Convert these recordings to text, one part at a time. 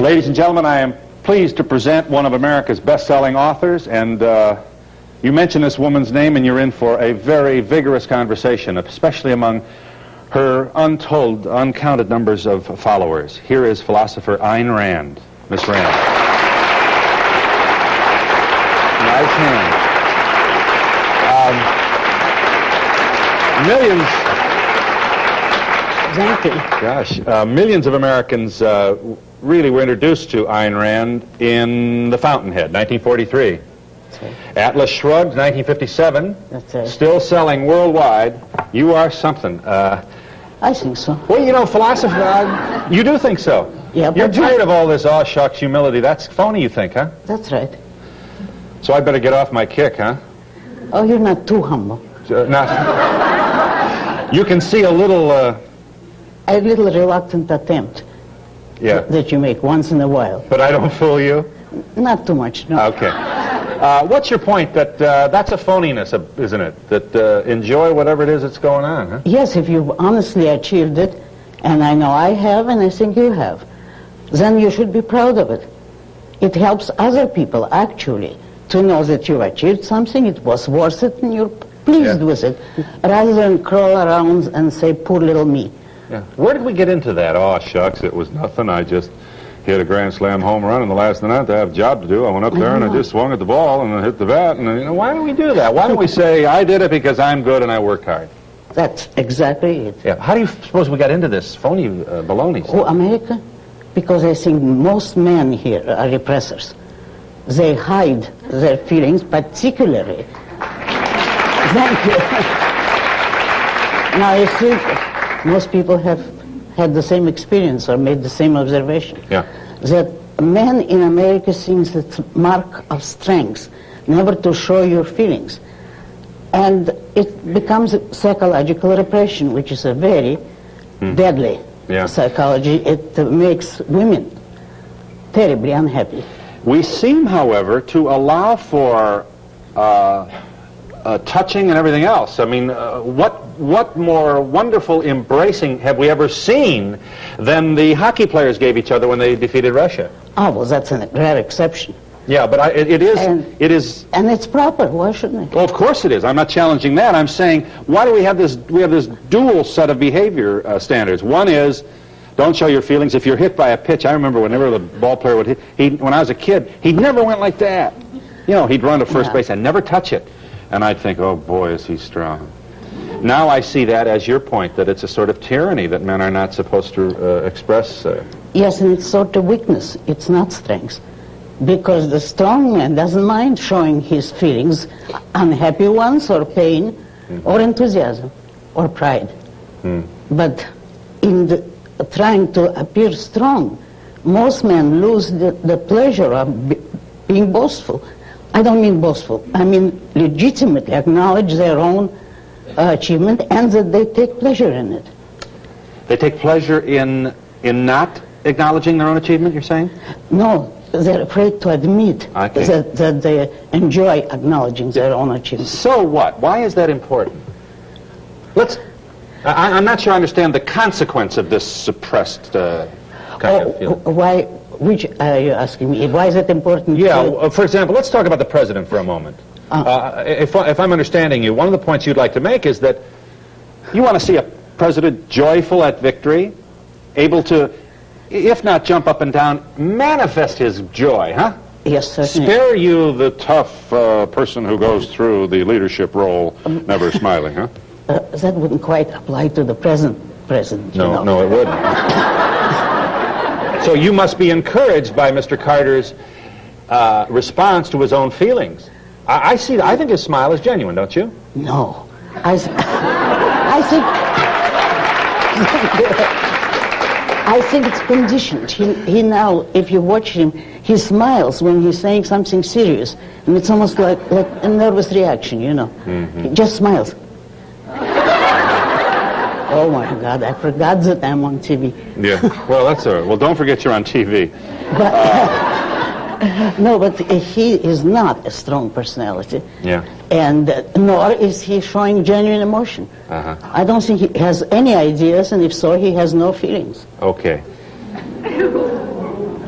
Ladies and gentlemen, I am pleased to present one of America's best-selling authors, and you mention this woman's name and you're in for a very vigorous conversation, especially among her untold, uncounted numbers of followers. Here is philosopher Ayn Rand. Miss Rand. Nice hand. Millions... Thank you. Gosh, millions of Americans really were introduced to Ayn Rand in The Fountainhead, 1943. That's right. Atlas Shrugged, 1957. That's right. Still selling worldwide. You are something. I think so. Well, you know, philosophy, you do think so. Yeah, but you're tired of all this aw shucks humility. That's phony, you think, huh? That's right. So I better get off my kick, huh? Oh, you're not too humble. Not. You can see a little reluctant attempt that you make once in a while. But I don't fool you? Not too much, no. Okay. What's your point? That's a phoniness, isn't it? That enjoy whatever it is that's going on, huh? Yes, if you've honestly achieved it, and I know I have, and I think you have, then you should be proud of it. It helps other people, actually, to know that you've achieved something, it was worth it, and you're pleased with it, rather than crawl around and say, poor little me. Yeah. Where did we get into that? Oh, shucks, it was nothing. I just hit a grand slam home run in the last of the night. I have a job to do. I went up there and I just swung at the ball and I hit the bat. And you know, why do we do that? Why don't we say, I did it because I'm good and I worked hard? That's exactly it. Yeah. How do you suppose we got into this phony baloney stuff? Oh, America? Because I think most men here are repressors. They hide their feelings particularly. Thank you. Now, you see... Most people have had the same experience or made the same observation. Yeah. That men in America think it's a mark of strength, never to show your feelings. And it becomes a psychological repression, which is a very deadly psychology. It makes women terribly unhappy. We seem, however, to allow for touching and everything else. I mean, what more wonderful embracing have we ever seen than the hockey players gave each other when they defeated Russia? Oh, well, that's a rare exception. Yeah, but it is, and it's proper. Why shouldn't it? Well, of course it is. I'm not challenging that. I'm saying, why do we have this? We have this dual set of behavior standards. One is, don't show your feelings. If you're hit by a pitch, I remember whenever the ball player would hit, when I was a kid, he never went like that. You know, he'd run to first base and never touch it. And I'd think, oh boy, is he strong. Now I see that as your point, that it's a sort of tyranny that men are not supposed to express. Yes, and it's sort of weakness. It's not strength. Because the strong man doesn't mind showing his feelings, unhappy ones, or pain, or enthusiasm, or pride. But in trying to appear strong, most men lose the pleasure of being boastful. I don't mean boastful. I mean legitimately acknowledge their own achievement and that they take pleasure in it. They take pleasure in not acknowledging their own achievement, you're saying? No, they're afraid to admit that they enjoy acknowledging their own achievement. So what? Why is that important? I'm not sure I understand the consequence of this suppressed kind of feeling. Why? Which are you asking me? Why is it important? Yeah, for example, let's talk about the president for a moment. If I'm understanding you, one of the points you'd like to make is that you want to see a president joyful at victory, able to, if not jump up and down, manifest his joy, huh? Yes, certainly. Spare you the tough person who goes through the leadership role never smiling, huh? That wouldn't quite apply to the present president. No, no, it wouldn't. So you must be encouraged by Mr. Carter's response to his own feelings. I see. I think his smile is genuine, don't you? No, I think it's conditioned. He now, if you watch him, he smiles when he's saying something serious, and it's almost like a nervous reaction, you know. He just smiles. Oh my God, I forgot that I'm on TV. Yeah, well, that's all right. Well, don't forget you're on TV. But, no, but he is not a strong personality. Yeah. And nor is he showing genuine emotion. I don't think he has any ideas, and if so, he has no feelings. Okay.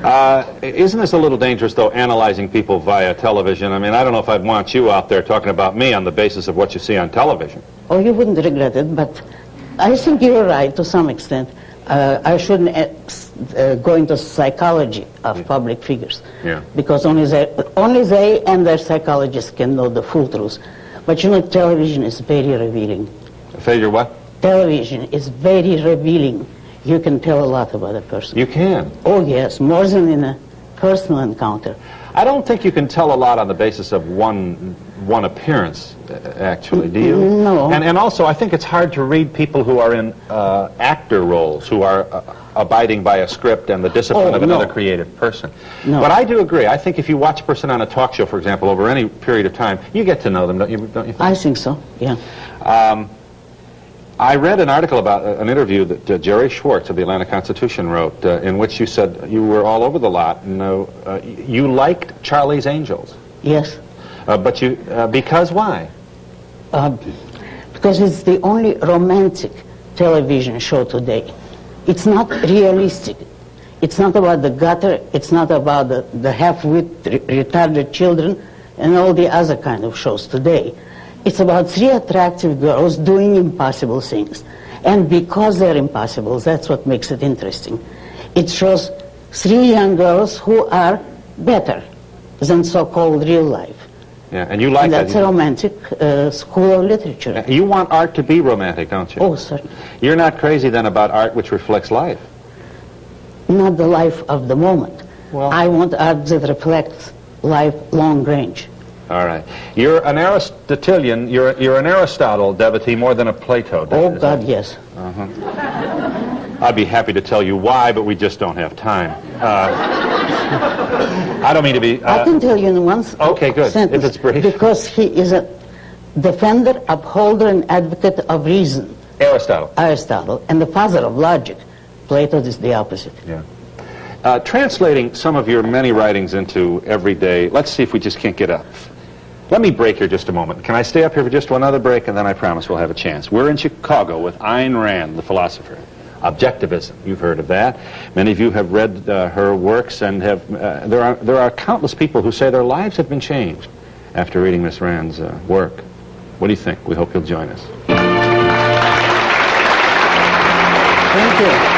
Isn't this a little dangerous, though, analyzing people via television? I mean, I don't know if I'd want you out there talking about me on the basis of what you see on television. Oh, you wouldn't regret it, but I think you're right to some extent. I shouldn't go into psychology of public figures, because only they and their psychologists can know the full truth. But you know, television is very revealing. Failure what? Television is very revealing. You can tell a lot about a person. You can? Oh, yes, more than in a personal encounter. I don't think you can tell a lot on the basis of one appearance, actually, do you? No. And also, I think it's hard to read people who are in actor roles, who are abiding by a script and the discipline of another creative person. No. But I do agree. I think if you watch a person on a talk show, for example, over any period of time, you get to know them, don't you think? I think so, yeah. I read an article about an interview that Jerry Schwartz of the Atlantic Constitution wrote, in which you said you were all over the lot and you liked Charlie's Angels. Yes. But you, because why? Because it's the only romantic television show today. It's not realistic. It's not about the gutter, it's not about the half-wit, retarded children and all the other kind of shows today. It's about three attractive girls doing impossible things. And because they're impossible, that's what makes it interesting. It shows three young girls who are better than so-called real life. Yeah, and you like and that's that. That's a romantic school of literature. You want art to be romantic, don't you? Oh, certainly. You're not crazy, then, about art which reflects life? Not the life of the moment. Well, I want art that reflects life long range. All right. You're an Aristotelian, you're an Aristotle devotee more than a Plato devotee. Oh, God, yes. Uh-huh. I'd be happy to tell you why, but we just don't have time. I don't mean to be... I can tell you in one sentence. Okay, good, if it's brief. Because he is a defender, upholder, and advocate of reason. Aristotle. Aristotle, and the father of logic. Plato is the opposite. Yeah. Translating some of your many writings into everyday... Let's see if we just can't get up. Let me break here just a moment. Can I stay up here for just one other break, and then I promise we'll have a chance. We're in Chicago with Ayn Rand, the philosopher. Objectivism, you've heard of that. Many of you have read her works, and have there are countless people who say their lives have been changed after reading Miss Rand's work. What do you think? We hope you'll join us. Thank you.